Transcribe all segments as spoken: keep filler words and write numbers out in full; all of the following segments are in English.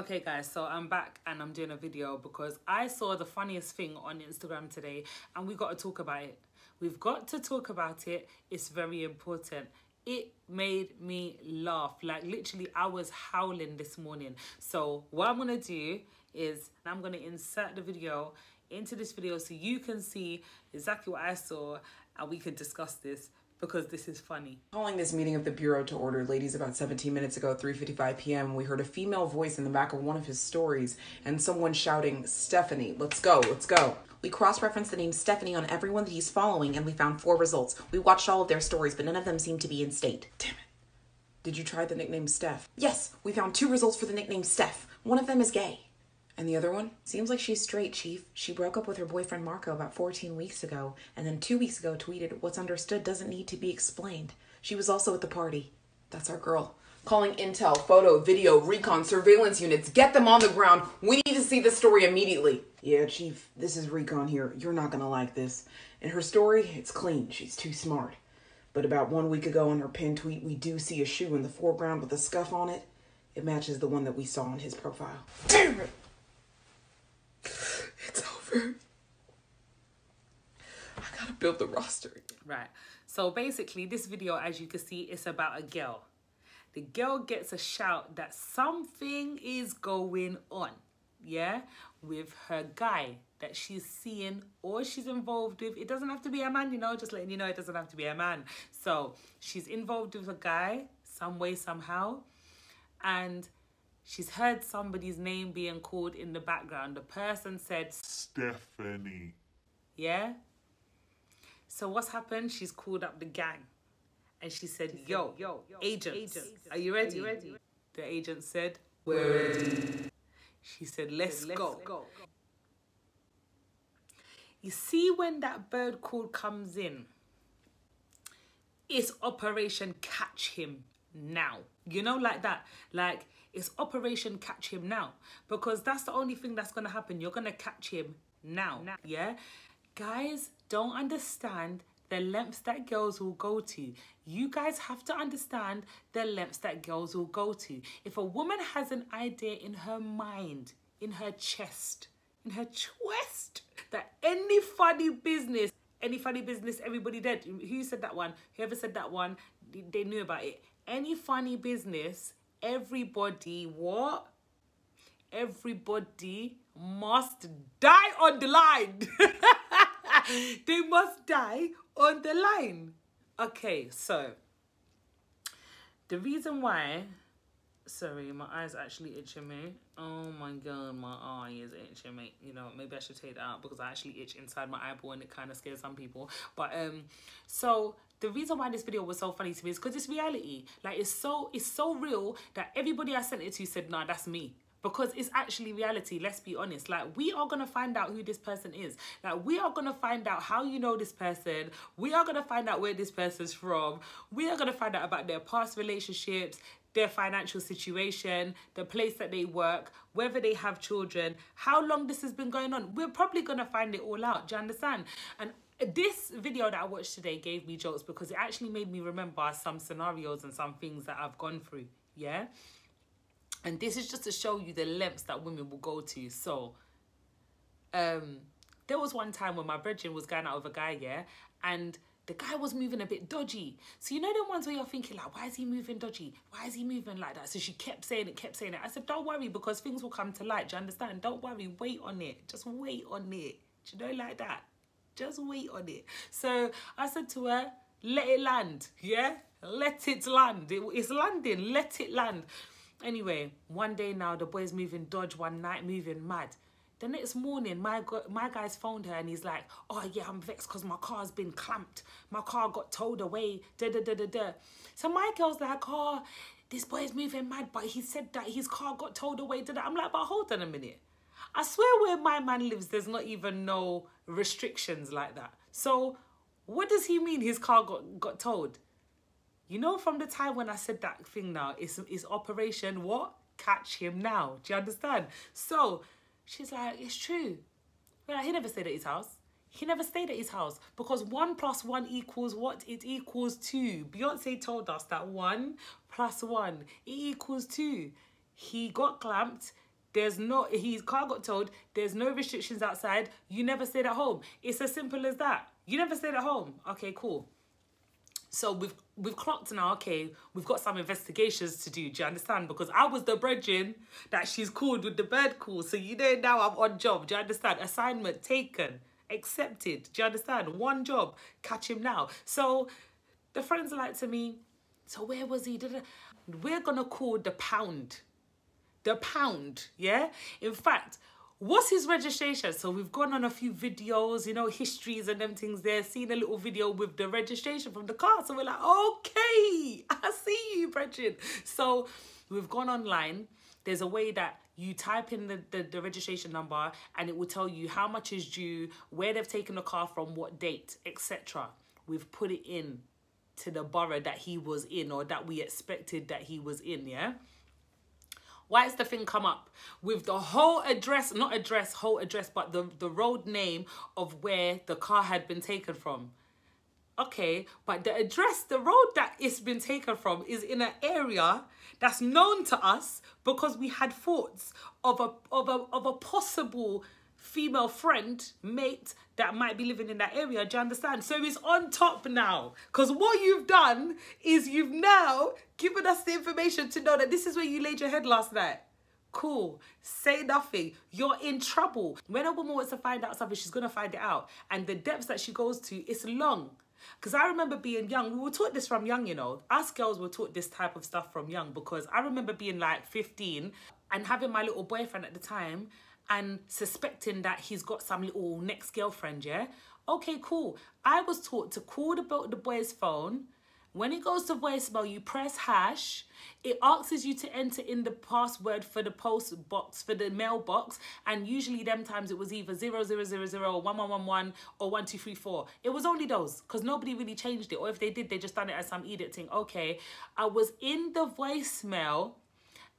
Okay guys, so I'm back and I'm doing a video because I saw the funniest thing on Instagram today and we got to talk about it. We've got to talk about it. It's very important. It made me laugh. Like literally I was howling this morning. So what I'm going to do is I'm going to insert the video into this video so you can see exactly what I saw and we can discuss this. Because this is funny. Calling this meeting of the Bureau to Order, ladies, about seventeen minutes ago, three fifty-five p m, we heard a female voice in the back of one of his stories and someone shouting, "Stephanie, let's go, let's go." We cross-referenced the name Stephanie on everyone that he's following and we found four results. We watched all of their stories, but none of them seemed to be in state. Damn it. Did you try the nickname Steph? Yes, we found two results for the nickname Steph. One of them is gay. And the other one? Seems like she's straight, Chief. She broke up with her boyfriend Marco about fourteen weeks ago, and then two weeks ago tweeted, "What's understood doesn't need to be explained." She was also at the party. That's our girl. Calling intel, photo, video, recon, surveillance units. Get them on the ground. We need to see this story immediately. Yeah, Chief, this is recon here. You're not gonna like this. In her story, it's clean. She's too smart. But about one week ago in her pin tweet, we do see a shoe in the foreground with a scuff on it. It matches the one that we saw on his profile. Damn it! It's over. I gotta build the roster again. Right. So basically this video, as you can see, it's about a girl. The girl gets a shout that something is going on, yeah, with her guy that she's seeing or she's involved with. It doesn't have to be a man, you know, just letting you know it doesn't have to be a man. So she's involved with a guy some way, somehow, and she's heard somebody's name being called in the background. The person said, "Stephanie." Yeah? So what's happened? She's called up the gang. And she said, she yo, said, yo, yo, agents, agents. Are, you ready? Are you ready? The agent said, "We're ready." She said, let's, said, let's go. go. You see, when that bird call comes in, it's Operation Catch Him Now. You know, like that. Like... It's Operation Catch Him Now, because that's the only thing that's going to happen. You're going to catch him now, now, yeah? Guys don't understand the lengths that girls will go to. You guys have to understand the lengths that girls will go to. If a woman has an idea in her mind, in her chest, in her chest, that any funny business, any funny business, everybody dead. Who said that one? Whoever said that one, they knew about it. Any funny business... Everybody what? Everybody must die on the line. They must die on the line. Okay, so the reason why, sorry, my eyes actually itching me. Oh my god, my eye is itching me. You know, maybe I should take that out because I actually itch inside my eyeball and it kind of scares some people. But um, so. The reason why this video was so funny to me is because it's reality. Like, it's so it's so real that everybody I sent it to said, "Nah, that's me." Because it's actually reality, let's be honest. Like, we are going to find out who this person is. Like, we are going to find out how you know this person. We are going to find out where this person's from. We are going to find out about their past relationships, their financial situation, the place that they work, whether they have children, how long this has been going on. We're probably going to find it all out. Do you understand? And this video that I watched today gave me jokes because it actually made me remember some scenarios and some things that I've gone through, yeah? And this is just to show you the lengths that women will go to. So, um, there was one time when my brethren was going out with a guy, yeah? And the guy was moving a bit dodgy. So you know the ones where you're thinking, like, why is he moving dodgy? Why is he moving like that? So she kept saying it, kept saying it. I said, don't worry, because things will come to light, do you understand? Don't worry, wait on it. Just wait on it, do you know, like that? Just wait on it. So I said to her, let it land, yeah? Let it land. It, it's landing. Let it land. Anyway, one day now, the boy's moving dodge one night, moving mad. The next morning, my, my guy's phoned her and he's like, "Oh, yeah, I'm vexed because my car's been clamped. My car got towed away, da-da-da-da-da." So my girl's like, "Oh, this boy's moving mad, but he said that his car got towed away, da-da." I'm like, but hold on a minute. I swear where my man lives, there's not even no restrictions like that. So what does he mean his car got, got towed? You know, from the time when I said that thing now, it's, it's Operation what? Catch Him Now. Do you understand? So she's like, it's true. Like, he never stayed at his house. He never stayed at his house because one plus one equals what? It equals two. Beyonce told us that one plus one, it equals two. He got clamped. There's no, he's cargo told, there's no restrictions outside. You never stayed at home. It's as simple as that. You never stayed at home. Okay, cool. So we've, we've clocked now, okay, we've got some investigations to do. Do you understand? Because I was the brethren that she's called with the bird call. So you know now I'm on job. Do you understand? Assignment taken, accepted. Do you understand? One job, catch him now. So the friends are like to me, so where was he? We're going to call the pound. The pound, yeah? In fact, what's his registration? So we've gone on a few videos, you know, histories and them things there, seen a little video with the registration from the car. So we're like, okay, I see you, Bridget. So we've gone online. There's a way that you type in the, the, the registration number and it will tell you how much is due, where they've taken the car from, what date, et cetera. We've put it in to the borough that he was in, or that we expected that he was in, yeah? Why has the thing come up with the whole address, not address, whole address, but the, the road name of where the car had been taken from? Okay, but the address, the road that it's been taken from is in an area that's known to us because we had thoughts of a, of a, of a possible female friend, mate, that might be living in that area. Do you understand? So it's on top now, because what you've done is you've now given us the information to know that this is where you laid your head last night. Cool. Say nothing. You're in trouble. When a woman wants to find out something, she's going to find it out. And the depths that she goes to, it's long. Because I remember being young. We were taught this from young, you know. Us girls were taught this type of stuff from young, because I remember being like fifteen and having my little boyfriend at the time, and suspecting that he's got some little next girlfriend, yeah? Okay, cool. I was taught to call the, the boy's phone. When it goes to voicemail, you press hash. It asks you to enter in the password for the post box, for the mailbox. And usually them times it was either zero zero zero zero, one one one one, or one two three four. It was only those, because nobody really changed it. Or if they did, they just done it as some edict thing. Okay, I was in the voicemail,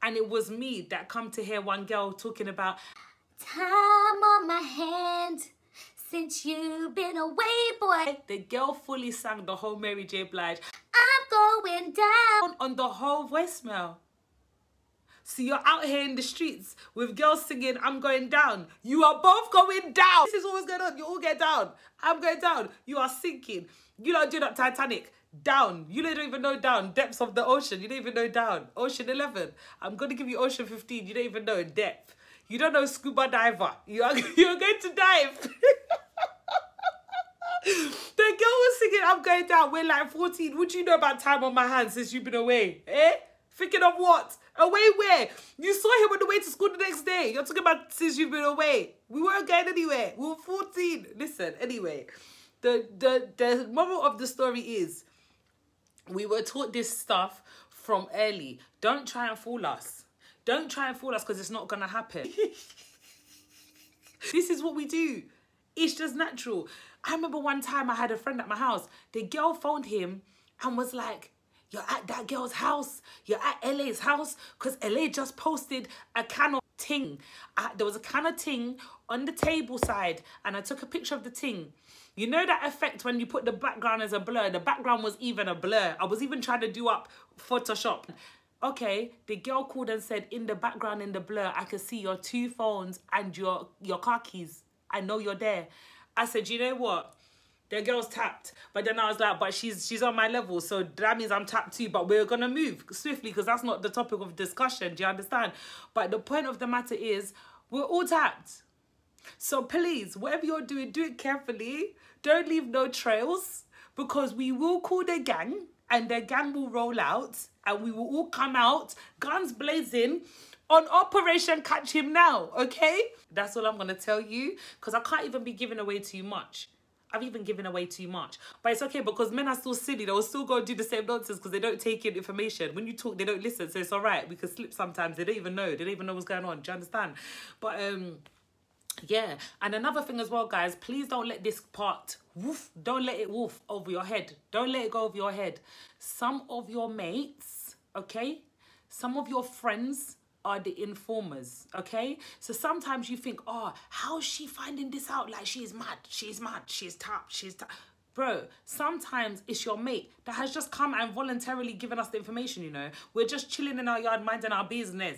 and it was me that come to hear one girl talking about... time on my hand since you've been away, boy. The girl fully sang the whole Mary J. Blige. I'm going down on the whole voicemail. So you're out here in the streets with girls singing, I'm going down. You are both going down. This is always going on. You all get down. I'm going down. You are sinking. You don't do that Titanic. Down. You don't even know down. Depths of the ocean. You don't even know down. Ocean eleven. I'm going to give you Ocean fifteen. You don't even know depth. You don't know scuba diver. You are, you're going to dive. The girl was singing, I'm going down. We're like fourteen. What do you know about time on my hands since you've been away? Eh? Thinking of what? Away where? You saw him on the way to school the next day. You're talking about since you've been away. We weren't going anywhere. We were fourteen. Listen, anyway. The, the, the moral of the story is, we were taught this stuff from early. Don't try and fool us. Don't try and fool us, because it's not going to happen. This is what we do. It's just natural. I remember one time I had a friend at my house. The girl phoned him and was like, you're at that girl's house. You're at L A's house, because L A just posted a can of ting. I, there was a can of ting on the table side, and I took a picture of the ting. You know that effect when you put the background as a blur? The background was even a blur. I was even trying to do up Photoshop. Okay, the girl called and said, in the background, in the blur, I could see your two phones and your, your car keys. I know you're there. I said, you know what? The girl's tapped. But then I was like, but she's she's on my level, so that means I'm tapped too. But we're going to move swiftly, because that's not the topic of discussion. Do you understand? But the point of the matter is, we're all tapped. So please, whatever you're doing, do it carefully. Don't leave no trails, because we will call the gang, and the gang will roll out, and we will all come out, guns blazing, on Operation Catch Him Now, okay? That's all I'm going to tell you, because I can't even be giving away too much. I've even given away too much. But it's okay, because men are still silly. They'll still go do the same nonsense, because they don't take in information. When you talk, they don't listen, so it's all right. We can slip sometimes. They don't even know. They don't even know what's going on. Do you understand? But, um... yeah, and another thing as well, guys, please don't let this part woof, don't let it woof over your head. Don't let it go over your head. Some of your mates, okay, some of your friends are the informers, okay? So sometimes you think, oh, how's she finding this out? Like, she's mad, she's mad, she's tapped, she's tapped. Bro, sometimes it's your mate that has just come and voluntarily given us the information, you know? We're just chilling in our yard, minding our business.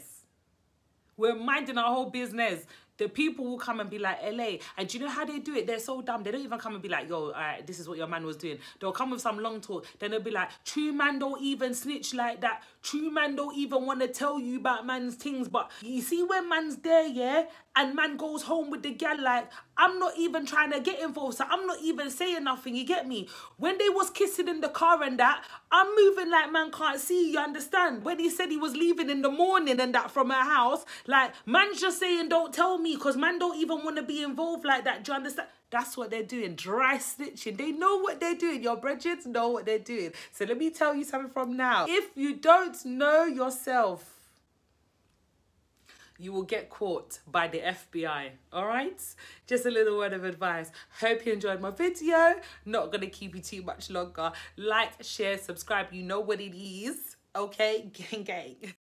We're minding our whole business. The people will come and be like, L A. And do you know how they do it? They're so dumb. They don't even come and be like, yo, all right, this is what your man was doing. They'll come with some long talk. Then they'll be like, true man don't even snitch like that. True man don't even want to tell you about man's things. But you see when man's there, yeah? And man goes home with the gal like, I'm not even trying to get involved. So I'm not even saying nothing, you get me? When they was kissing in the car and that, I'm moving like man can't see, you understand? When he said he was leaving in the morning and that from her house, like, man's just saying don't tell me. Because man don't even want to be involved like that. Do you understand? That's what they're doing. Dry snitching. They know what they're doing. Your brethrens know what they're doing. So let me tell you something from now. If you don't know yourself, you will get caught by the F B I. All right? Just a little word of advice. Hope you enjoyed my video. Not going to keep you too much longer. Like, share, subscribe. You know what it is. Okay? Gang, gang.